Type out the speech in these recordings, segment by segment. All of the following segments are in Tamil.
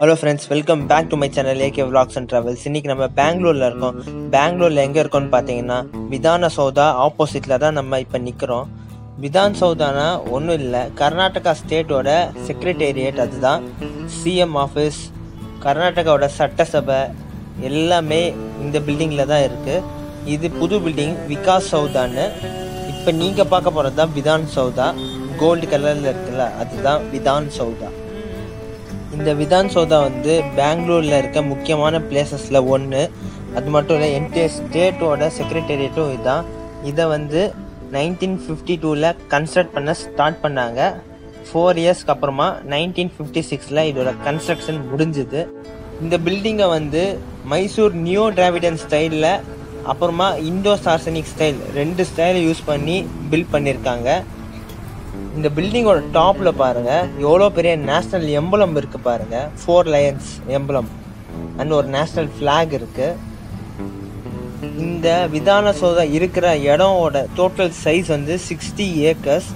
Hello friends, welcome back to my channel AK vlogs and travels. इनकी नम्बर बेंगलूर एंकोन पाती विधान सौधा आपोसिटल दा नम्बर इप्पो निक्किरोम। विधान सौधाना ओन्नुम इल्ल, कर्नाटका स्टेटोड सेक्रेटेरियट, अदुदान सीएम ऑफिस, कर्नाटकावोड सट्टसभा एल्लामे इंद बिल्डिंगला दान इरुक्कु। इदु पुदु बिल्डिंग विकास सौधानु। इप्पो नींगा पार्क्क पोறது தான் विधान सौधा, गोल्ड कलरல இருக்குல, அதுதான் विधान सौधा। இந்த விதான் சௌதா வந்து பெங்களூரில் இருக்க முக்கியமான பிளேசஸில் ஒன்று. அது மட்டும் இல்லை, என்டையர் ஸ்டேட்டோட செக்ரட்டேரியட்டும் இதுதான். இதை வந்து 1952ல் கன்ஸ்ட்ரக்ட் பண்ண ஸ்டார்ட் பண்ணாங்க. 4 இயர்ஸ்க்கு அப்புறமா 1956ல் இதோட கன்ஸ்ட்ரக்ஷன் முடிஞ்சுது. இந்த பில்டிங்கை வந்து மைசூர் நியோ டிராவிடன் ஸ்டைலில் அப்புறமா இண்டோ சார்சனிக் ஸ்டைல், 2 ஸ்டைலை யூஸ் பண்ணி பில்ட் பண்ணியிருக்காங்க. இந்த பில்டிங்கோட டாப்பில் பாருங்கள், எவ்வளோ பெரிய நேஷ்னல் எம்பளம் இருக்குது பாருங்கள். 4 லயன்ஸ் எம்பளம் அண்ட் ஒரு நேஷ்னல் ஃப்ளாக் இருக்குது. இந்த விதான சௌதா இருக்கிற இடமோட டோட்டல் சைஸ் வந்து 60 ஏக்கர்ஸ்.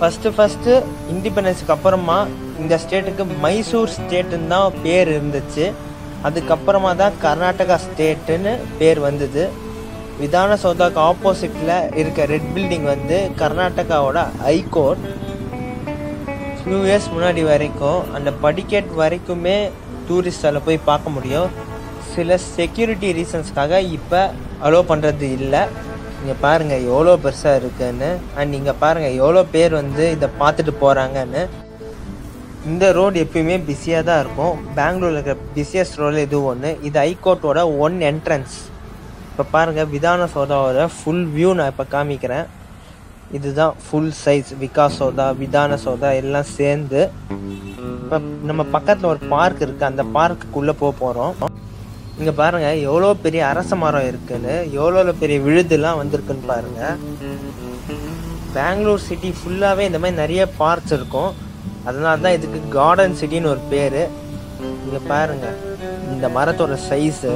ஃபஸ்ட்டு இண்டிபெண்டன்ஸுக்கு அப்புறமா இந்த ஸ்டேட்டுக்கு மைசூர் ஸ்டேட்டுன்னு தான் பேர் இருந்துச்சு. அதுக்கப்புறமா தான் கர்நாடகா ஸ்டேட்டுன்னு பேர் வந்தது. விதான சௌதாக்கு ஆப்போசிட்டில் இருக்க ரெட் பில்டிங் வந்து கர்நாடகாவோட ஹைகோர்ட். ஃபியூ இயர்ஸ் முன்னாடி வரைக்கும் அந்த படிக்கட் வரைக்குமே டூரிஸ்டால் போய் பார்க்க முடியும். சில செக்யூரிட்டி ரீசன்ஸ்க்காக இப்போ அலோவ் பண்ணுறது இல்லை. இங்கே பாருங்கள் எவ்வளோ பெருசாக இருக்குன்னு, அண்ட் இங்கே பாருங்கள் எவ்வளோ பேர் வந்து இதை பார்த்துட்டு போகிறாங்கன்னு. இந்த ரோடு எப்பயுமே பிஸியாக தான் இருக்கும். பெங்களூரில் இருக்கிற பிஸியஸ்ட் ரோடில் இது ஒன்று. இது ஹைகோர்ட்டோட 1 என்ட்ரன்ஸ். இப்போ பாருங்கள் விதான சௌதாவோட ஃபுல் வியூ நான் இப்போ காமிக்கிறேன். இதுதான் ஃபுல் சைஸ் விகாஸ் சௌதா, விதான சௌதா எல்லாம் சேர்ந்து. இப்போ நம்ம பக்கத்தில் ஒரு பார்க் இருக்குது, அந்த பார்க்குக்குள்ளே போக போகிறோம். இங்கே பாருங்கள் எவ்வளோ பெரிய அரச மரம் இருக்குன்னு, எவ்வளோ பெரிய விழுதுலாம் வந்திருக்குன்னு பாருங்கள். பெங்களூர் சிட்டி ஃபுல்லாகவே இந்த மாதிரி நிறைய பார்க்ஸ் இருக்கும். அதனால தான் இதுக்கு கார்டன் சிட்டின்னு ஒரு பேர். இங்கே பாருங்கள் இந்த மரத்தோட சைஸு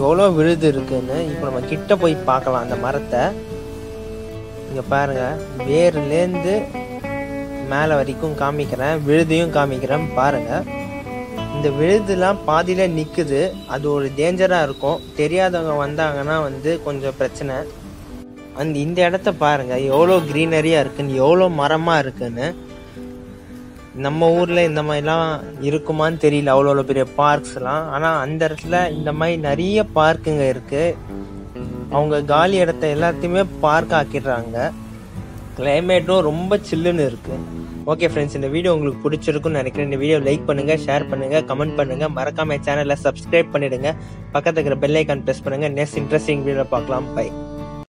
எவ்வளோ விழுது இருக்குன்னு. இப்போ நம்ம கிட்ட போய் பார்க்கலாம் அந்த மரத்தை. இங்கே பாருங்கள் வேர்லேருந்து மேலே வரைக்கும் காமிக்கிறேன், விழுதையும் காமிக்கிறேன் பாருங்கள். இந்த விழுதுலாம் பாதியில் நிற்குது, அது ஒரு டேஞ்சராக இருக்கும். தெரியாதவங்க வந்தாங்கன்னா வந்து கொஞ்சம் பிரச்சனை. அந்த இந்த இடத்த பாருங்கள் எவ்வளோ க்ரீனரியாக இருக்குன்னு, எவ்வளோ மரமாக இருக்குன்னு. நம்ம ஊரில் இந்த மாதிரிலாம் இருக்குமான்னு தெரியல, அவ்வளோ பெரிய பார்க்ஸ்லாம். ஆனால் அந்த இடத்துல இந்த மாதிரி நிறைய பார்க்குங்க இருக்குது. அவங்க காலி இடத்த எல்லாத்தையுமே பார்க் ஆக்கிடுறாங்க. கிளைமேட்டும் ரொம்ப சில்லுன்னு இருக்குது. ஓகே ஃப்ரெண்ட்ஸ், இந்த வீடியோ உங்களுக்கு பிடிச்சிருக்குன்னு நினைக்கிறேன். இந்த வீடியோ லைக் பண்ணுங்கள், ஷேர் பண்ணுங்கள், கமெண்ட் பண்ணுங்கள். மறக்காமல் சேனலில் சப்ஸ்கிரைப் பண்ணிவிடுங்க. பக்கத்துக்கு இருக்கிற பெல் ஐக்கான் ப்ரெஸ் பண்ணுங்கள். நெக்ஸ்ட் இன்ட்ரெஸ்டிங் வீடியோவில் பார்க்கலாம். பை.